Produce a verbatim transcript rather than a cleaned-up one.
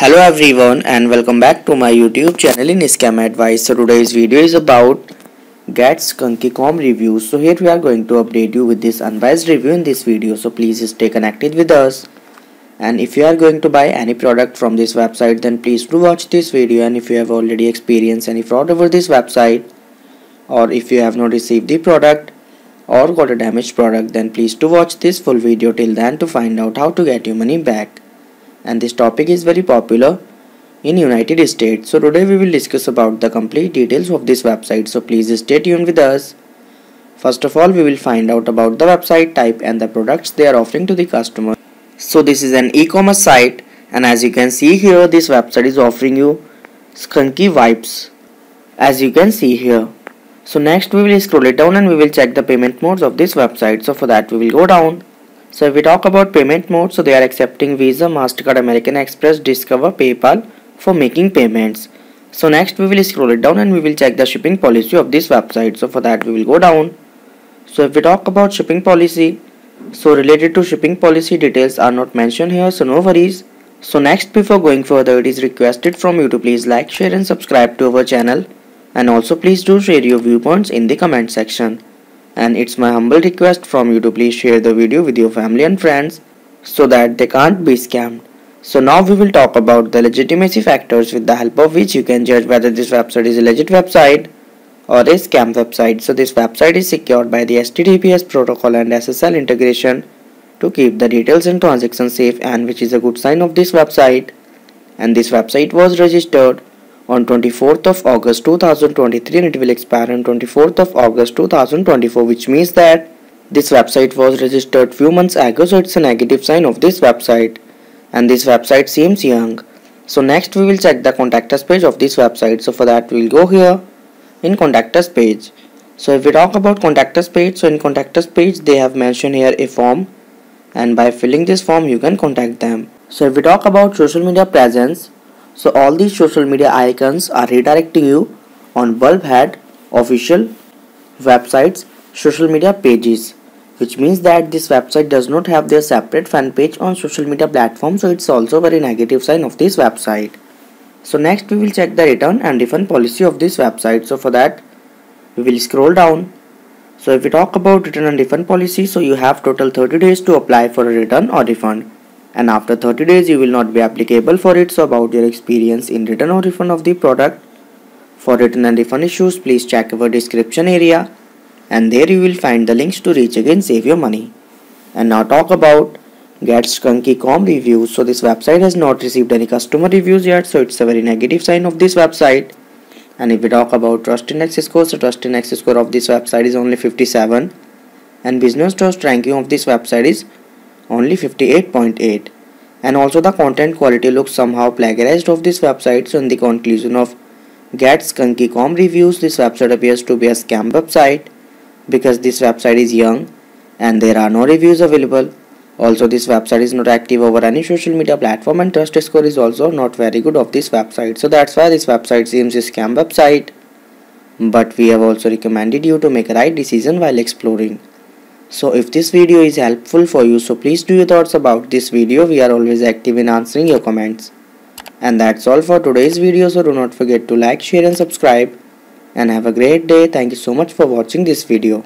Hello everyone and welcome back to my YouTube channel in Scam Advice. So today's video is about Get Skunky Com reviews. So here we are going to update you with this unbiased review in this video. So please stay connected with us. And if you are going to buy any product from this website, then please do watch this video. And if you have already experienced any fraud over this website, or if you have not received the product or got a damaged product, then please do watch this full video till then to find out how to get your money back. And this topic is very popular in United States. So today we will discuss about the complete details of this website. So please stay tuned with us. First of all, we will find out about the website type and the products they are offering to the customer. So this is an e-commerce site, and as you can see here, this website is offering you skunky vibes, as you can see here. So next we will scroll it down and we will check the payment modes of this website. So for that we will go down. So if we talk about payment mode, so they are accepting Visa, MasterCard, American Express, Discover, PayPal for making payments. So next we will scroll it down and we will check the shipping policy of this website. So for that we will go down. So if we talk about shipping policy, so related to shipping policy details are not mentioned here, so no worries. So next, before going further, it is requested from you to please like, share and subscribe to our channel, and also please do share your viewpoints in the comment section. And it's my humble request from you to please share the video with your family and friends so that they can't be scammed. So now we will talk about the legitimacy factors with the help of which you can judge whether this website is a legit website or a scam website. So this website is secured by the H T T P S protocol and S S L integration to keep the details and transactions safe, and which is a good sign of this website. And this website was registered on twenty-fourth of August two thousand twenty-three, and it will expire on twenty-fourth of August two thousand twenty-four, which means that this website was registered few months ago, so it's a negative sign of this website, and this website seems young. So next we will check the contact us page of this website. So for that we will go here in contact us page. So if we talk about contact us page, so in contact us page they have mentioned here a form, and by filling this form you can contact them. So if we talk about social media presence, so all these social media icons are redirecting you on Bulbhead official websites social media pages, which means that this website does not have their separate fan page on social media platform, so it's also very negative sign of this website. So next we will check the return and refund policy of this website. So for that we will scroll down. So if we talk about return and refund policy, so you have total thirty days to apply for a return or refund, and after thirty days you will not be applicable for it. So about your experience in return or refund of the product. For return and refund issues, please check our description area, and there you will find the links to reach again save your money. And now talk about Get Skunky Com reviews. So this website has not received any customer reviews yet, so it's a very negative sign of this website. And if we talk about trust index score, so trust index score of this website is only fifty-seven, and business trust ranking of this website is only fifty-eight point eight. And also the content quality looks somehow plagiarized of this website. So in the conclusion of Get Skunky Com reviews, this website appears to be a scam website because this website is young and there are no reviews available. Also this website is not active over any social media platform, and trust score is also not very good of this website. So that's why this website seems a scam website, but we have also recommended you to make a right decision while exploring. So if this video is helpful for you, so please do your thoughts about this video. We are always active in answering your comments. And that's all for today's video. So do not forget to like, share and subscribe. And have a great day. Thank you so much for watching this video.